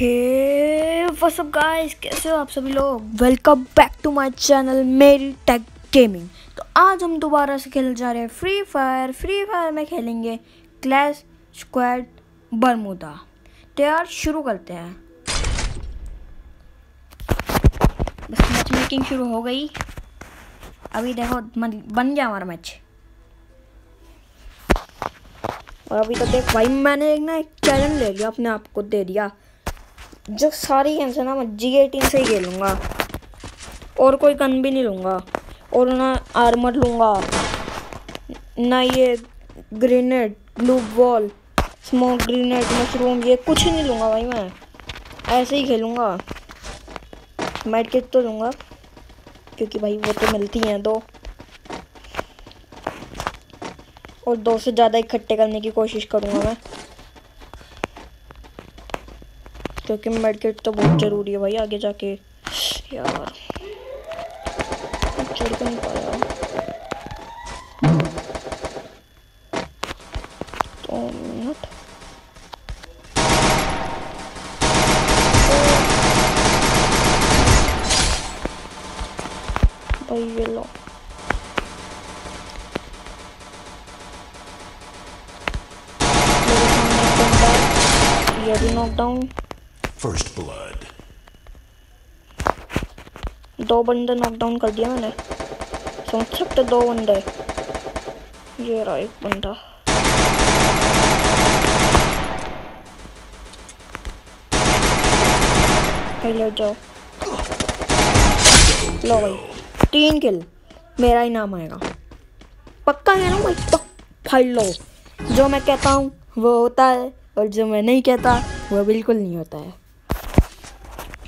Hey what's up guys, कैसे हो आप सभी लोग। Welcome back to my channel मेरी टेक गेमिंग। तो आज हम दोबारा से खेल जा रहे हैं फ्री फायर। फ्री फायर में खेलेंगे क्लैश स्क्वाड बरमूदा। तो यार शुरू करते हैं, बस मैच मेकिंग शुरू हो गई। अभी देखो बन गया हमारा मैच। और अभी तो देख भाई, मैंने एक ना एक चैलेंज ले लिया, अपने आप को दे दिया जो सारी गेम से ना मैं G18 से ही खेलूँगा और कोई गन भी नहीं लूँगा और ना आर्मर लूँगा, ना ये grenade, glue ball, smoke grenade, mushroom, ये कुछ नहीं लूँगा भाई। मैं ऐसे ही खेलूँगा। मेड किट तो लूँगा क्योंकि भाई वो तो मिलती हैं दो, और दो से ज़्यादा इकट्ठे करने की कोशिश करूँगा मैं, क्योंकि मेडकिट तो बहुत ज़रूरी है भाई आगे जाके। यार चढ़ तो नहीं पाया। तो मिनट भाई ये लो, ये भी नॉकडाउन, फर्स्ट ब्लड। दो बंदे नॉकडाउन कर दिया मैंने, सोच सकते दो बंदे। ये रहा एक बंदा। ले जाओ, लो भाई 3 किल, मेरा ही नाम आएगा पक्का है ना भाई। पक्का लो, जो मैं कहता हूँ वो होता है और जो मैं नहीं कहता वो बिल्कुल नहीं होता है।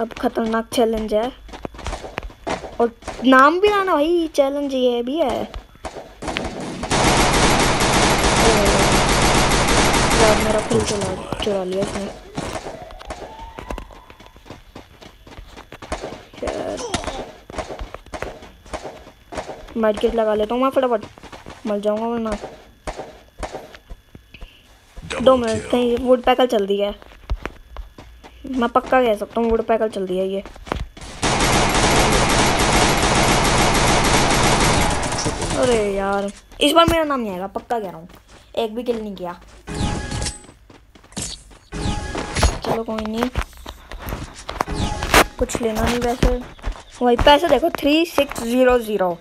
अब खतरनाक चैलेंज है। और नाम भी लाना भाई, चैलेंज ये भी है। यार मेरा फूल चुरा लिया इसने। मेडकिट लगा लेता हूँ मैं फटाफट, मर जाऊँगा वरना। 2 मिनट कहीं वुड पैकल चल रही है, मैं पक्का कह सकता हूँ वुड पैकल चल रही है। ये अरे यार इस बार मेरा नाम नहीं आएगा, पक्का कह रहा हूँ। एक भी किल नहीं किया। चलो कोई नहीं, कुछ लेना नहीं। वैसे वही पैसे देखो 3600,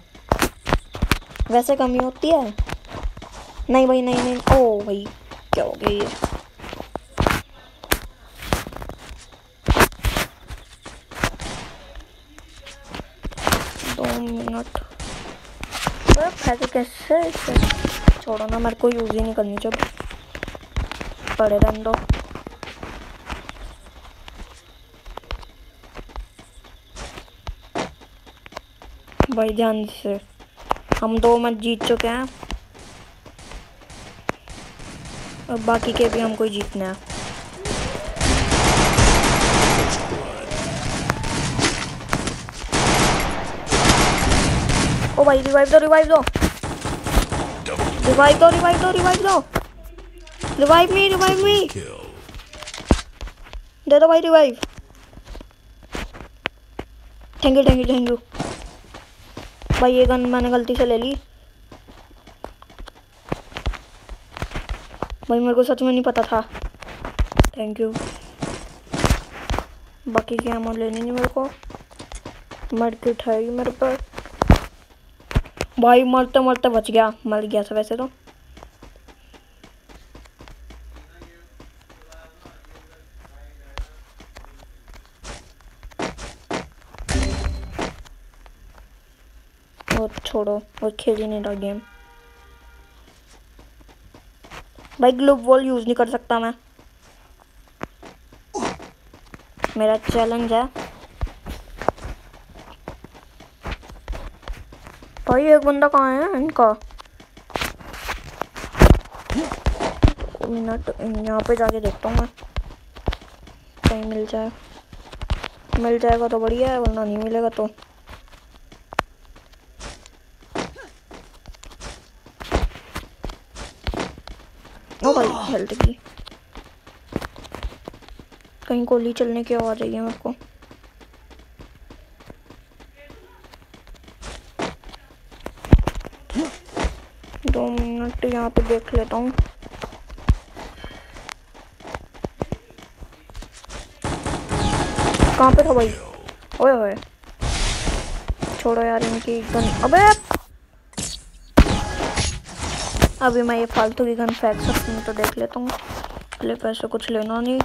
वैसे कमी होती है। नहीं भाई नहीं नहीं, ओ भाई क्या हो गई है। तो कैसे छोड़ो ना, मेरे को यूज ही नहीं करनी चाहिए, पड़े रहने दो। भाई ध्यान से, हम 2 मैच जीत चुके हैं, और बाकी के भी हमको जीतना है। ओ भाई रिवाइव दो, रिवाइव दो, रिवाइव दो, रिवाइव दो, रिवाइव दो, रिवाइव मी, रिवाइव मी दे दो भाई, revive. Thank you thank you thank you भाई। ये गन मैंने गलती से ले ली भाई, मेरे को सच में नहीं पता था। Thank you. बाकी की एमो लेनी नहीं मेरे को, मेडकिट है ही मेरे पर। भाई मरते मरते बच गया, मर गया था वैसे तो। और छोड़ो, और खेल ही नहीं रहा गेम भाई। ग्लोब वॉल यूज नहीं कर सकता मैं, मेरा चैलेंज है भाई। एक बंदा कहाँ है इनका, मिनट यहाँ पे जाके देखता हूँ मैं, कहीं मिल जाए, मिल जाएगा तो बढ़िया है, वरना नहीं मिलेगा तो ओ भाई हेल्थ की। कहीं गोली चलने की आवाज आई है मेरे को। दो मिनट यहाँ पे देख लेता हूँ। कहाँ पे था भाई? ओए ओए छोड़ो यार इनकी गन। अबे अभी मैं ये फालतू की गन फेंक सकती हूँ तो देख लेता हूँ, पहले पैसे कुछ लेना नहीं।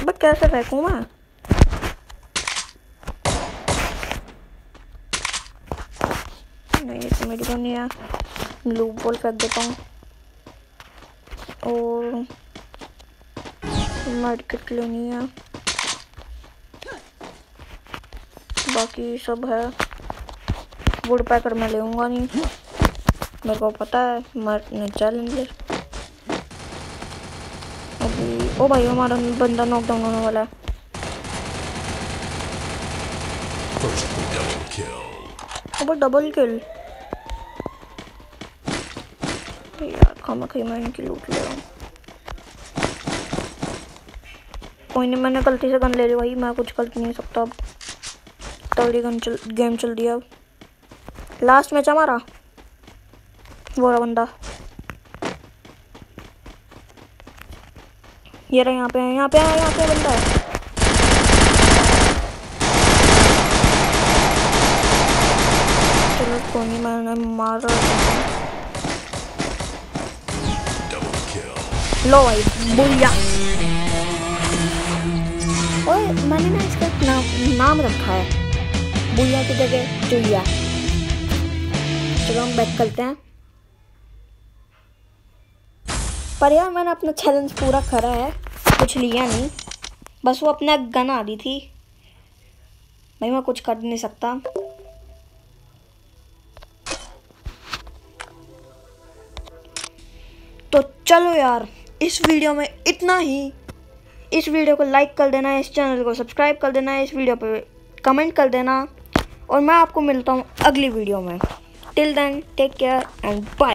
अबे कैसे फेंकूँ मैं? नहीं ये तो मेरी गन नहीं है, लूप बॉल फेंक देता हूँ और मार्केट लेनी है, बाकी सब है। वुड पैकर मैं लेऊंगा नहीं, मेरे को पता है मैं चैलेंज। अभी ओ भाई हमारा बंदा नॉकडाउन होने वाला है। अबे डबल किल, खामा खाई मैं इनकी लूट ले रहा हूँ। कोई नहीं, मैंने गलती से गन ले ली भाई, मैं कुछ कर नहीं सकता अब। तगड़ी गन चल, गेम चल दिया। अब लास्ट मैच हमारा, वो रहा बंदा, ये रहा यहाँ पे, यहाँ पे, यहाँ पे बंदा है। चलो कोई नहीं, मैंने मारा। लो भाई बुलिया। और मैंने ना इसका नाम रखा है बुलिया की जगह चुलिया। चलो हम बैक करते हैं। पर यार मैंने अपना चैलेंज पूरा करा है, कुछ लिया नहीं, बस वो अपना गन आ रही थी भाई, मैं कुछ कर नहीं सकता। तो चलो यार इस वीडियो में इतना ही। इस वीडियो को लाइक कर देना, इस चैनल को सब्सक्राइब कर देना, इस वीडियो पे कमेंट कर देना, और मैं आपको मिलता हूँ अगली वीडियो में। Till then take care and bye.